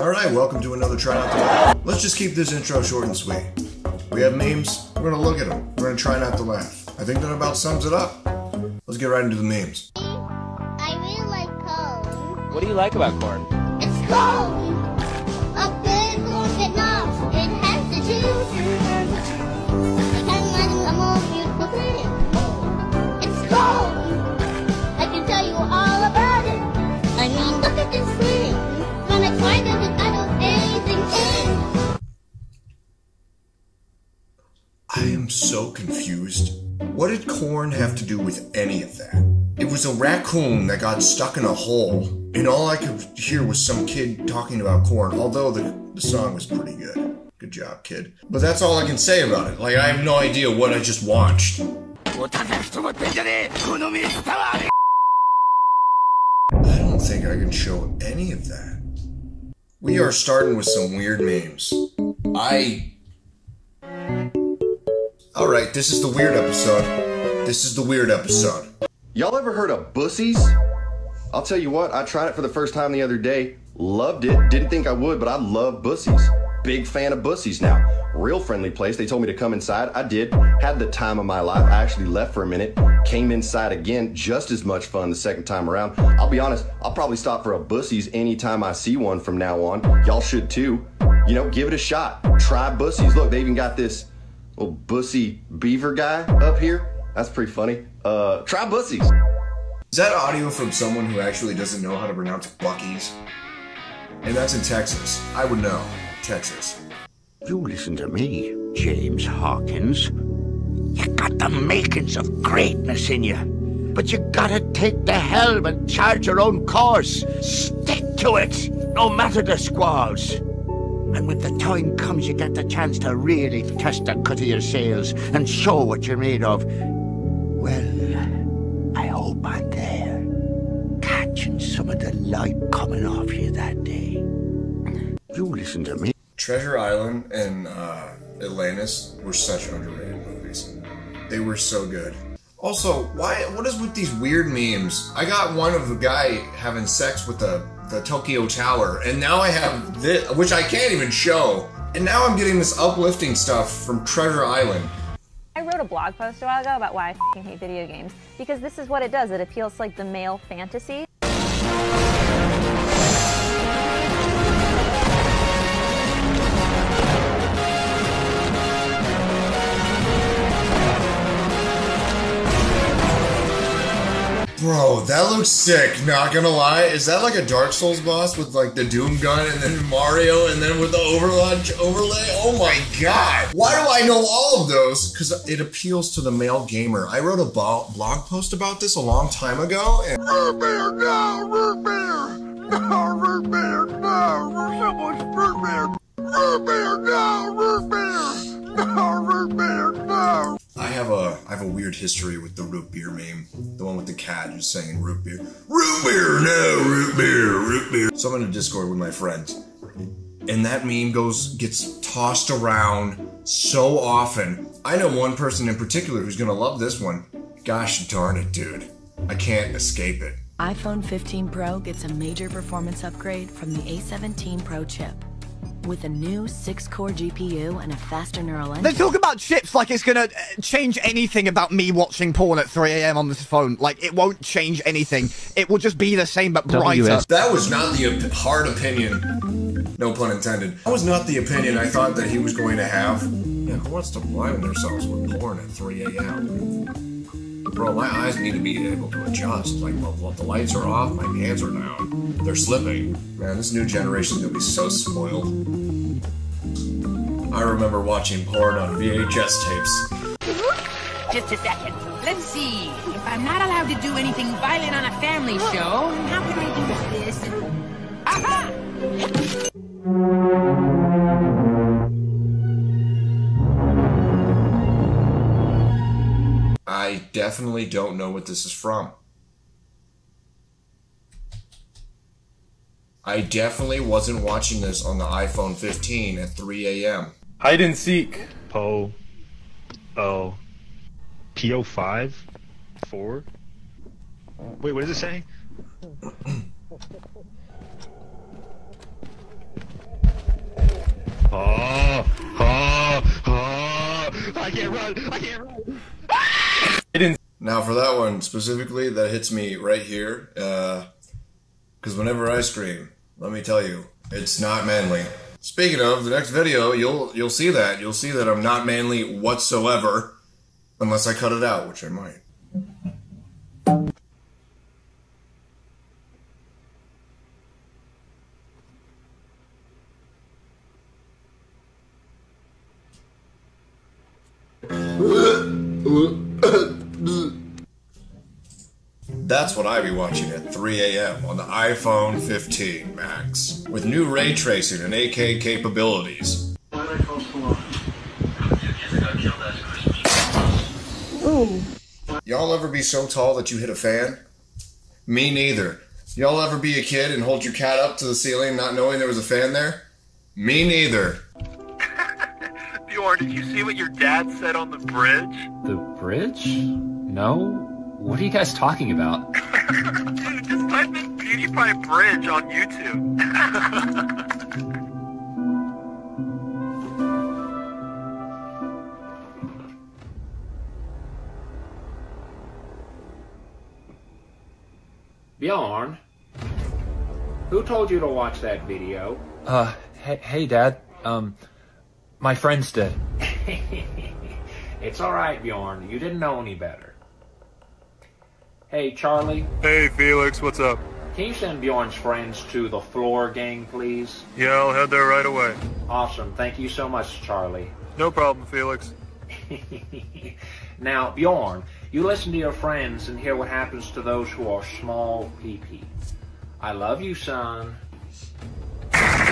Alright, welcome to another Try Not To Laugh. Let's just keep this intro short and sweet. We have memes, we're gonna look at them. We're gonna try not to laugh. I think that about sums it up. Let's get right into the memes. I really like corn. What do you like about corn? It's corn! A big organ knob. It has the juice. I can't imagine a more beautiful thing. It's corn! I can tell you all about it. I mean, look at this thing. When I find it, I don't anything in. I am so confused. What did corn have to do with any of that? It was a raccoon that got stuck in a hole, and all I could hear was some kid talking about corn, although the song was pretty good. Good job, kid. But that's all I can say about it. Like, I have no idea what I just watched. I don't think I can show any of that. We are starting with some weird memes. Alright, this is the weird episode. This is the weird episode. Y'all ever heard of Buc-ee's? I'll tell you what, I tried it for the first time the other day. Loved it. Didn't think I would, but I love Buc-ee's. Big fan of Buc-ee's now. Real friendly place. They told me to come inside. I did. Had the time of my life. I actually left for a minute. Came inside again. Just as much fun the second time around. I'll be honest, I'll probably stop for a Buc-ee's anytime I see one from now on. Y'all should too. You know, give it a shot. Try Buc-ee's. Look, they even got this little bussy beaver guy up here. That's pretty funny. Try Buc-ee's. Is that audio from someone who actually doesn't know how to pronounce Buc-ee's? And that's in Texas. I would know. Texas. You listen to me, James Hawkins. You got the makings of greatness in you, but you gotta take the helm and charge your own course. Stick to it, no matter the squalls. And when the time comes, you get the chance to really test the cut of your sails and show what you're made of. Well, I hope I'm there, catching some of the light coming off you that day. You listen to me. Treasure Island and Atlantis were such underrated movies. They were so good. Also, what is with these weird memes? I got one of the guy having sex with the Tokyo Tower, and now I have this, which I can't even show. And now I'm getting this uplifting stuff from Treasure Island. I wrote a blog post a while ago about why I f***ing hate video games, because this is what it does. It appeals to, like, the male fantasy. Bro, that looks sick, not gonna lie. Is that like a Dark Souls boss with like the Doom gun and then Mario and then with the overlay? Oh my god! Why do I know all of those? Because it appeals to the male gamer. I wrote a blog post about this a long time ago and... Root beer, no! Root beer! No! Root beer! No! So much root beer! Root beer! No! Root beer! No! Root beer! No! I have a weird history with the root beer meme. The one with the cat who's saying root beer. Root beer, no, root beer, root beer. So I'm in a Discord with my friends, and that meme gets tossed around so often. I know one person in particular who's gonna love this one. Gosh darn it, dude. I can't escape it. iPhone 15 Pro gets a major performance upgrade from the A17 Pro chip. With a new 6-core GPU and a faster neural engine. They talk about chips like it's gonna change anything about me watching porn at 3 AM on this phone. Like, it won't change anything. It will just be the same, but brighter. That was not the hard opinion. No pun intended. That was not the opinion I thought that he was going to have. Yeah, who wants to blind themselves with porn at 3 AM? Bro, my eyes need to be able to adjust. Like, well, the lights are off, my hands are down. They're slipping. Man, this new generation's gonna be so spoiled. I remember watching porn on VHS tapes. Just a second. Let's see. If I'm not allowed to do anything violent on a family show, how can I do this? Aha! I definitely don't know what this is from. I definitely wasn't watching this on the iPhone 15 at 3 a.m. Hide and seek. Po. Oh. PO5? 4? Wait, what does it say? can't run! I can't run! Now for that one specifically, that hits me right here. Because whenever I scream, let me tell you, it's not manly. Speaking of, the next video, you'll see that. You'll see that I'm not manly whatsoever. Unless I cut it out, which I might. That's what I be watching at 3 a.m. on the iPhone 15 Max, with new ray tracing and AK capabilities. Y'all ever be so tall that you hit a fan? Me neither. Y'all ever be a kid and hold your cat up to the ceiling not knowing there was a fan there? Me neither. Bjorn, did you see what your dad said on the bridge? The bridge? No. What are you guys talking about? Dude, just type in PewDiePie Bridge on YouTube. Bjorn, who told you to watch that video? Hey Dad, my friends did. It's alright, Bjorn, you didn't know any better. Hey, Charlie. Hey, Felix, what's up? Can you send Bjorn's friends to the Floor Gang, please? Yeah, I'll head there right away. Awesome. Thank you so much, Charlie. No problem, Felix. Now, Bjorn, you listen to your friends and hear what happens to those who are small pee-pee. I love you, son. Oh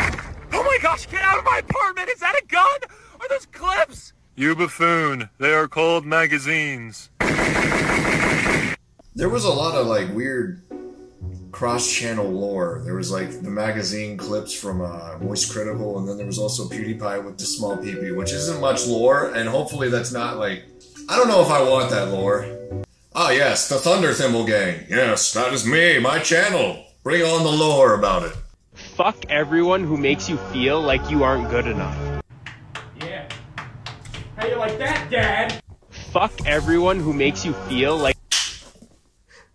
my gosh, get out of my apartment! Is that a gun? Are those clips? You buffoon. They are called magazines. There was a lot of, like, weird cross-channel lore. There was, like, the magazine clips from Voice Critical, and then there was also PewDiePie with the small pee-pee, which isn't much lore, and hopefully that's not, like... I don't know if I want that lore. Ah, yes, the Thunder Thimble Gang. Yes, that is me, my channel. Bring on the lore about it. Fuck everyone who makes you feel like you aren't good enough. Yeah. How you like that, Dad? Fuck everyone who makes you feel like...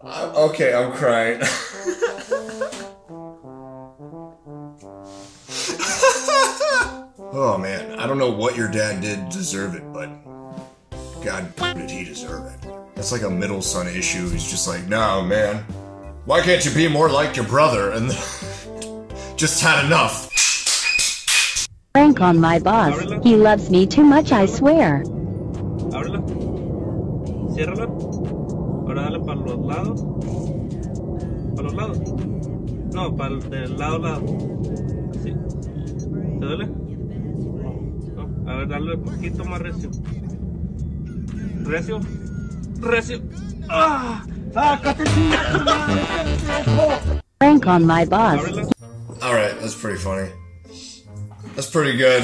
Okay, I'm crying. Oh man, I don't know what your dad did to deserve it, but God did he deserve it. That's like a middle son issue. He's just like, no man, why can't you be more like your brother? And just had enough. Prank on my boss. He loves me too much, I swear. Prank on my boss. Alright, that's pretty funny. That's pretty good.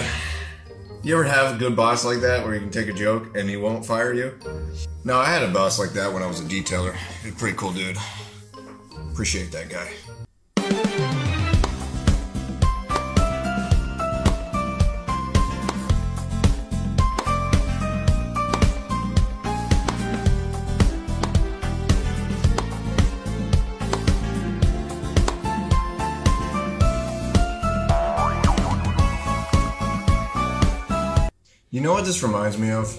You ever have a good boss like that where you can take a joke and he won't fire you? No, I had a boss like that when I was a detailer. He was a pretty cool dude. Appreciate that guy. You know what this reminds me of?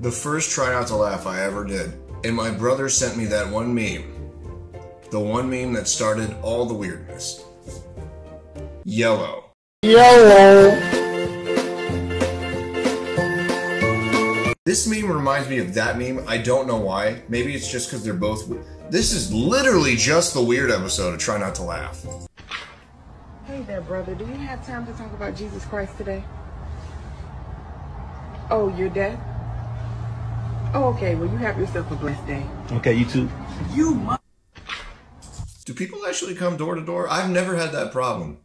The first Try Not to Laugh I ever did, and my brother sent me that one meme. The one meme that started all the weirdness. Yellow. Yellow! This meme reminds me of that meme, I don't know why. Maybe it's just because they're both weird. This is literally just the weird episode of Try Not to Laugh. Hey there, brother, do we have time to talk about Jesus Christ today? Oh, you're dead? Oh, okay, well you have yourself a blessed day. Okay, you too. You must. Do people actually come door to door? I've never had that problem.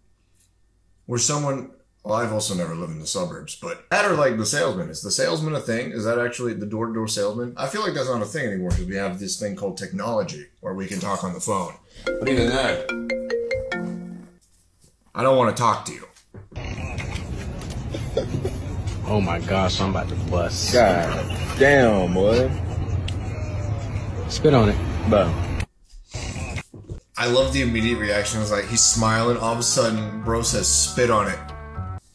Where someone, well, I've also never lived in the suburbs, but that or like the salesman. Is the salesman a thing? Is that actually the door-to-door salesman? I feel like that's not a thing anymore because we have this thing called technology where we can talk on the phone. But even that, I don't want to talk to you. Oh my gosh, I'm about to bust. God damn, boy. Spit on it. Bro. I love the immediate reaction. It's like, he's smiling, all of a sudden, bro says, spit on it.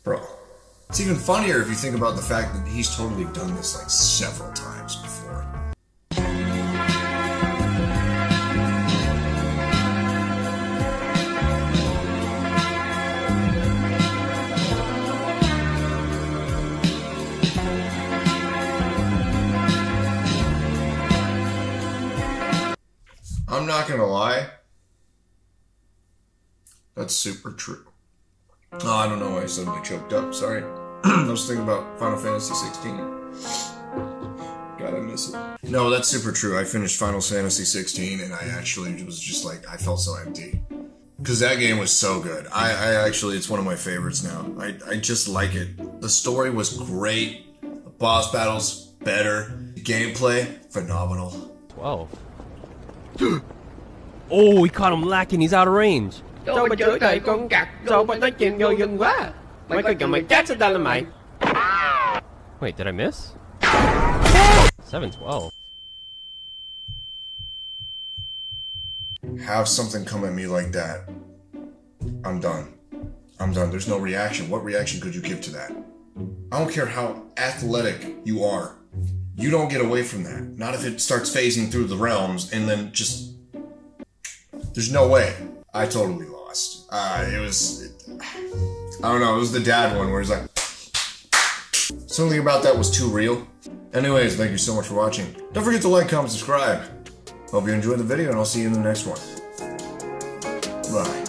Bro. It's even funnier if you think about the fact that he's totally done this, like, several times before. I'm not gonna lie, that's super true. Oh, I don't know why I suddenly choked up, sorry. I was thinking about Final Fantasy 16. God, I miss it. No, that's super true. I finished Final Fantasy 16 and I actually was just like, I felt so empty. Because that game was so good. I actually, it's one of my favorites now. I just like it. The story was great. The boss battles, better. Gameplay, phenomenal. 12. Oh, we caught him lacking. He's out of range. Wait, did I miss? 7-12. Have something come at me like that. I'm done. I'm done. There's no reaction. What reaction could you give to that? I don't care how athletic you are. You don't get away from that. Not if it starts phasing through the realms and then just... There's no way. I totally lost. I don't know, it was the dad one where he's like... Something about that was too real. Anyways, thank you so much for watching. Don't forget to like, comment, subscribe. Hope you enjoyed the video and I'll see you in the next one. Bye.